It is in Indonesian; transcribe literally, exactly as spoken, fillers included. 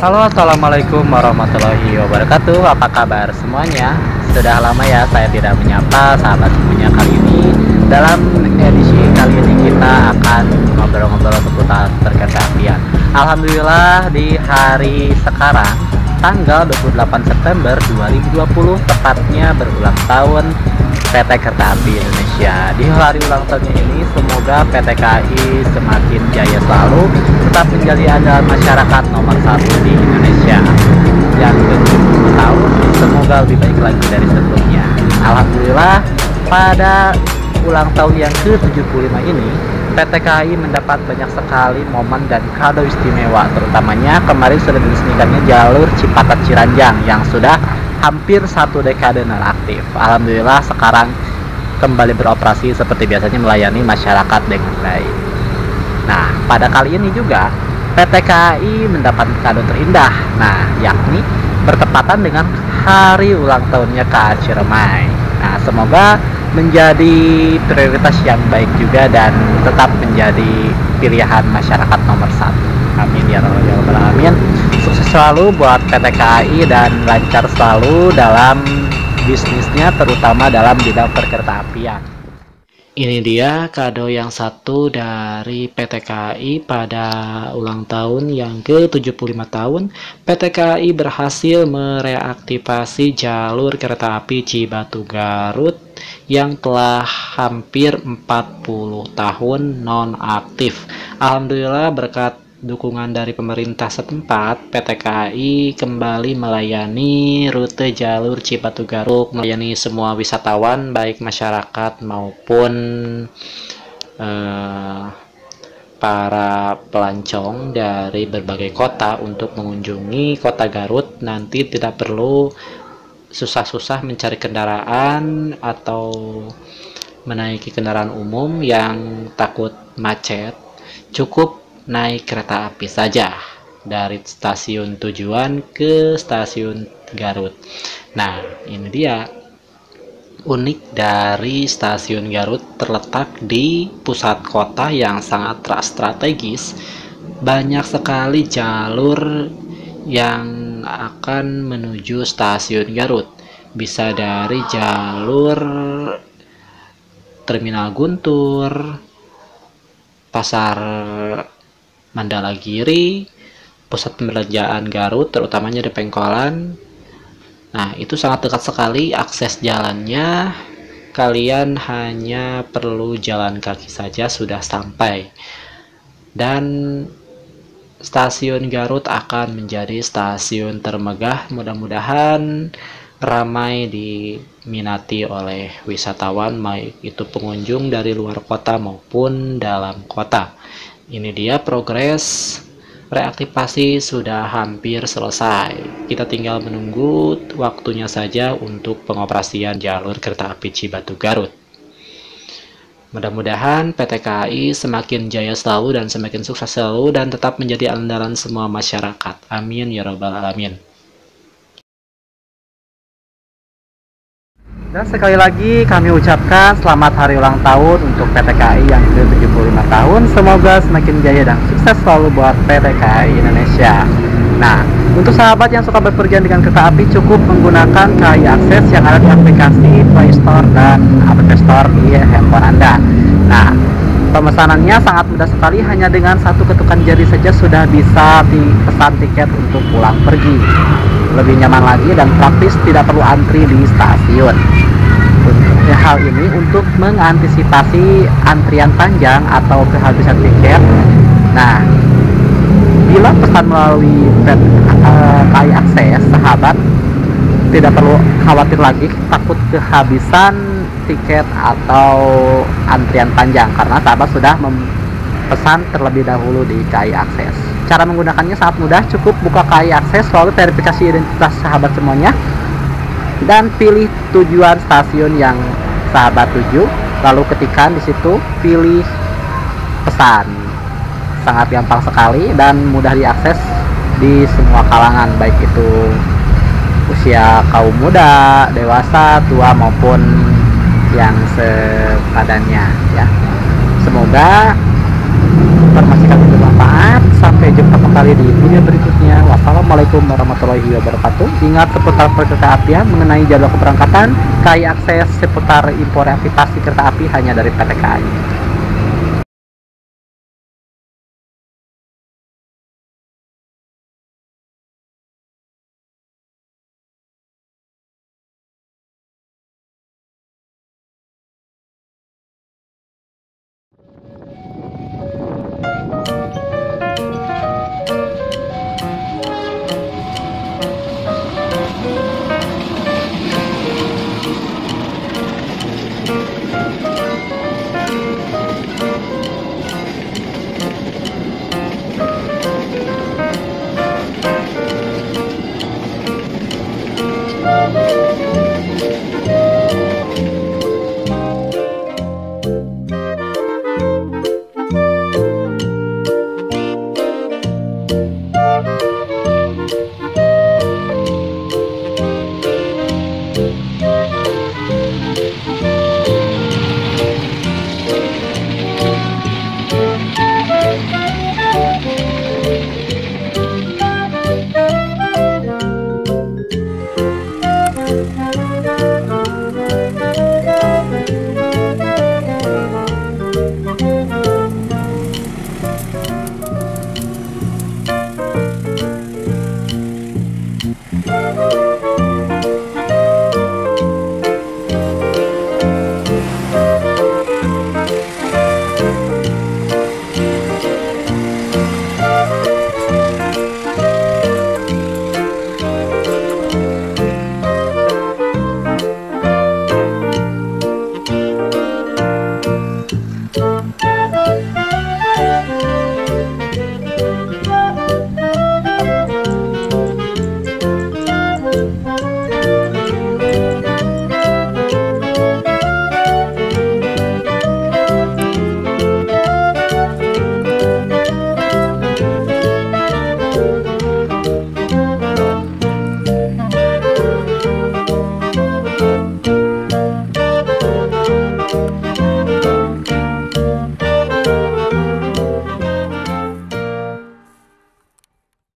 Halo, assalamualaikum warahmatullahi wabarakatuh. Apa kabar semuanya? Sudah lama ya saya tidak menyapa sahabat semuanya. Kali ini dalam edisi kali ini kita akan ngobrol-ngobrol seputar perkereta apian. Alhamdulillah di hari sekarang tanggal dua puluh delapan September dua ribu dua puluh tepatnya berulang tahun P T Kereta Api Indonesia. Di hari ulang tahunnya ini semoga P T K A I semakin jaya selalu, tetap menjadi andalan masyarakat nomor satu di Indonesia. Yang ke-tujuh tahun semoga lebih baik lagi dari sebelumnya. Alhamdulillah pada ulang tahun yang ke-tujuh puluh lima ini P T K A I mendapat banyak sekali momen dan kado istimewa, terutamanya kemarin sudah diresmikannya jalur Cipatat-Ciranjang yang sudah hampir satu dekade nonaktif. Alhamdulillah sekarang kembali beroperasi seperti biasanya melayani masyarakat dengan baik. Nah, pada kali ini juga P T K A I mendapat kado terindah, nah yakni bertepatan dengan hari ulang tahunnya K A I Ciremai. Nah, semoga menjadi prioritas yang baik juga dan tetap menjadi pilihan masyarakat nomor satu. Amin ya rabbal alamin. Sukses selalu buat P T K A I dan lancar selalu dalam bisnisnya, terutama dalam bidang perkereta apian. Ini dia kado yang satu dari P T K A I pada ulang tahun yang ke-tujuh puluh lima tahun. P T K A I berhasil mereaktivasi jalur kereta api Cibatu Garut yang telah hampir empat puluh tahun nonaktif. Alhamdulillah berkat dukungan dari pemerintah setempat, P T K A I kembali melayani rute jalur Cibatu Garut, melayani semua wisatawan baik masyarakat maupun eh, para pelancong dari berbagai kota untuk mengunjungi kota Garut. Nanti tidak perlu susah-susah mencari kendaraan atau menaiki kendaraan umum yang takut macet, cukup naik kereta api saja dari stasiun tujuan ke stasiun Garut. Nah, ini dia unik dari stasiun Garut, terletak di pusat kota yang sangat strategis. Banyak sekali jalur yang akan menuju stasiun Garut, bisa dari jalur Terminal Guntur, pasar Mandala Giri, pusat pembelanjaan Garut, terutamanya di Pengkolan. Nah, itu sangat dekat sekali akses jalannya. Kalian hanya perlu jalan kaki saja sudah sampai. Dan stasiun Garut akan menjadi stasiun termegah. Mudah-mudahan ramai diminati oleh wisatawan, baik itu pengunjung dari luar kota maupun dalam kota. Ini dia progres reaktivasi sudah hampir selesai. Kita tinggal menunggu waktunya saja untuk pengoperasian jalur kereta api Cibatu Garut. Mudah-mudahan P T K A I semakin jaya selalu dan semakin sukses selalu dan tetap menjadi andalan semua masyarakat. Amin ya rabbal alamin. Dan sekali lagi kami ucapkan selamat hari ulang tahun untuk P T K A I yang ke-tujuh puluh lima tahun. Semoga semakin jaya dan sukses selalu buat P T K A I Indonesia. Nah, untuk sahabat yang suka berpergian dengan kereta api cukup menggunakan K A I Access yang ada di aplikasi Play Store dan App Store di handphone Anda. Nah, pemesanannya sangat mudah sekali, hanya dengan satu ketukan jari saja sudah bisa dipesan tiket untuk pulang pergi. Lebih nyaman lagi dan praktis, tidak perlu antri di stasiun. Hal ini untuk mengantisipasi antrian panjang atau kehabisan tiket. Nah, bila pesan melalui K A I Access, sahabat tidak perlu khawatir lagi takut kehabisan tiket atau antrian panjang karena sahabat sudah pesan terlebih dahulu di K A I Access. Cara menggunakannya sangat mudah, cukup buka K A I Access, lalu verifikasi identitas sahabat semuanya dan pilih tujuan stasiun yang sahabat tuju, lalu ketikkan di situ pilih pesan. Sangat gampang sekali dan mudah diakses di semua kalangan, baik itu usia kaum muda, dewasa, tua maupun yang sepadannya ya. Semoga informasi kami bermanfaat. Sampai jumpa kembali di video berikutnya. Assalamualaikum warahmatullahi wabarakatuh. Ingat seputar perkeretaapian, mengenai jadwal keberangkatan, K A I Access, seputar info reaktivasi kereta api hanya dari P T K A I. Thank you.